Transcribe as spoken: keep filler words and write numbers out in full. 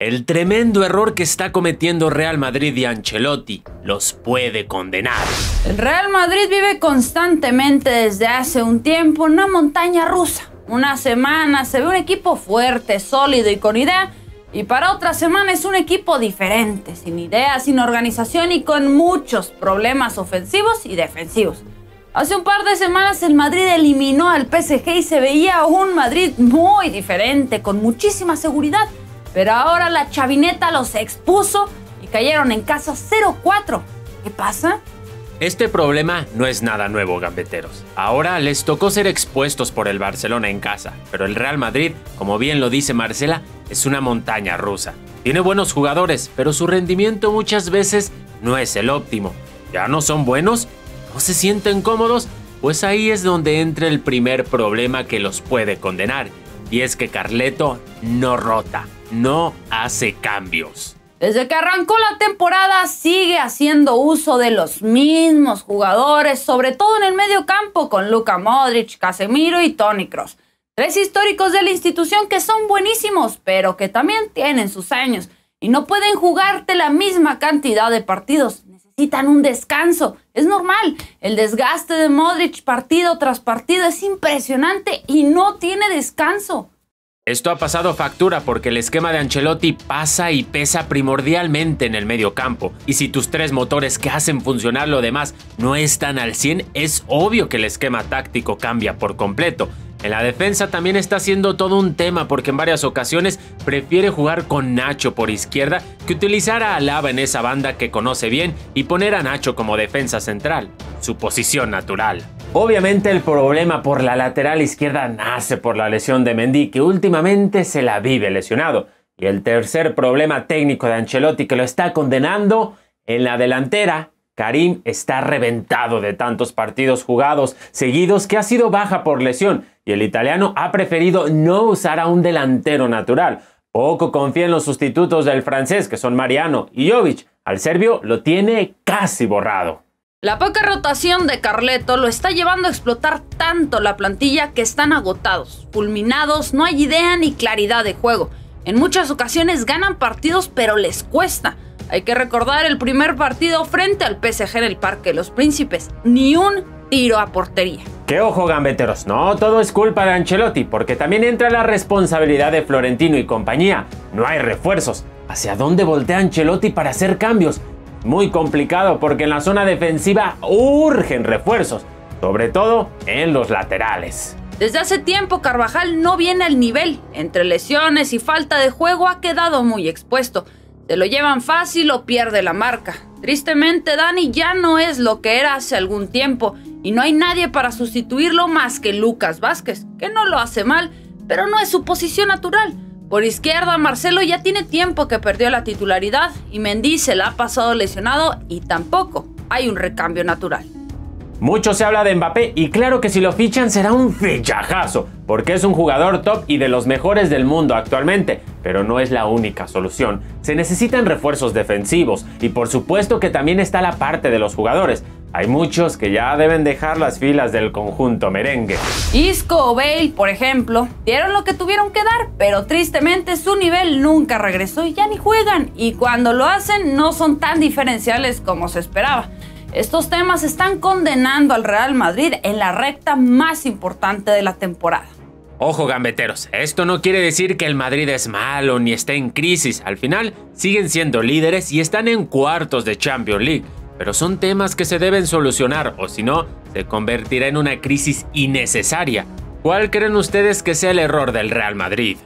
El tremendo error que está cometiendo Real Madrid y Ancelotti los puede condenar. El Real Madrid vive constantemente desde hace un tiempo en una montaña rusa. Una semana se ve un equipo fuerte, sólido y con idea, y para otra semana es un equipo diferente, sin idea, sin organización y con muchos problemas ofensivos y defensivos. Hace un par de semanas el Madrid eliminó al P S G y se veía un Madrid muy diferente, con muchísima seguridad. Pero ahora la chavineta los expuso y cayeron en casa cero cuatro. ¿Qué pasa? Este problema no es nada nuevo, gambeteros. Ahora les tocó ser expuestos por el Barcelona en casa, pero el Real Madrid, como bien lo dice Marcela, es una montaña rusa. Tiene buenos jugadores, pero su rendimiento muchas veces no es el óptimo. ¿Ya no son buenos? ¿No se sienten cómodos? Pues ahí es donde entra el primer problema que los puede condenar, y es que Carleto no rota. No hace cambios. Desde que arrancó la temporada sigue haciendo uso de los mismos jugadores, sobre todo en el medio campo con Luka Modric, Casemiro y Toni Kroos. Tres históricos de la institución que son buenísimos, pero que también tienen sus años y no pueden jugarte la misma cantidad de partidos. Necesitan un descanso, es normal. El desgaste de Modric partido tras partido es impresionante y no tiene descanso. Esto ha pasado factura porque el esquema de Ancelotti pasa y pesa primordialmente en el medio campo. Y si tus tres motores que hacen funcionar lo demás no están al cien, es obvio que el esquema táctico cambia por completo. En la defensa también está siendo todo un tema porque en varias ocasiones prefiere jugar con Nacho por izquierda que utilizar a Alaba en esa banda que conoce bien y poner a Nacho como defensa central, su posición natural. Obviamente el problema por la lateral izquierda nace por la lesión de Mendy, que últimamente se la vive lesionado. Y el tercer problema técnico de Ancelotti que lo está condenando, en la delantera, Karim está reventado de tantos partidos jugados seguidos que ha sido baja por lesión, y el italiano ha preferido no usar a un delantero natural. Poco confía en los sustitutos del francés, que son Mariano y Jovic. Al serbio lo tiene casi borrado. La poca rotación de Carleto lo está llevando a explotar tanto la plantilla que están agotados, fulminados, no hay idea ni claridad de juego. En muchas ocasiones ganan partidos pero les cuesta. Hay que recordar el primer partido frente al P S G en el Parque de los Príncipes, ni un tiro a portería. Que ojo, gambeteros, no todo es culpa de Ancelotti, porque también entra la responsabilidad de Florentino y compañía. No hay refuerzos. ¿Hacia dónde voltea Ancelotti para hacer cambios? Muy complicado porque en la zona defensiva urgen refuerzos, sobre todo en los laterales. Desde hace tiempo Carvajal no viene al nivel, entre lesiones y falta de juego ha quedado muy expuesto. Se lo llevan fácil o pierde la marca. Tristemente Dani ya no es lo que era hace algún tiempo y no hay nadie para sustituirlo más que Lucas Vázquez, que no lo hace mal, pero no es su posición natural. Por izquierda, Marcelo ya tiene tiempo que perdió la titularidad y Mendy se la ha pasado lesionado y tampoco hay un recambio natural. Mucho se habla de Mbappé y claro que si lo fichan será un fichajazo, porque es un jugador top y de los mejores del mundo actualmente, pero no es la única solución. Se necesitan refuerzos defensivos y por supuesto que también está la parte de los jugadores. Hay muchos que ya deben dejar las filas del conjunto merengue. Isco o Bale, por ejemplo, dieron lo que tuvieron que dar, pero tristemente su nivel nunca regresó y ya ni juegan, y cuando lo hacen no son tan diferenciales como se esperaba. Estos temas están condenando al Real Madrid en la recta más importante de la temporada. Ojo, gambeteros, esto no quiere decir que el Madrid es malo ni esté en crisis. Al final siguen siendo líderes y están en cuartos de Champions League. Pero son temas que se deben solucionar, o si no, se convertirá en una crisis innecesaria. ¿Cuál creen ustedes que sea el error del Real Madrid?